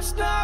last night.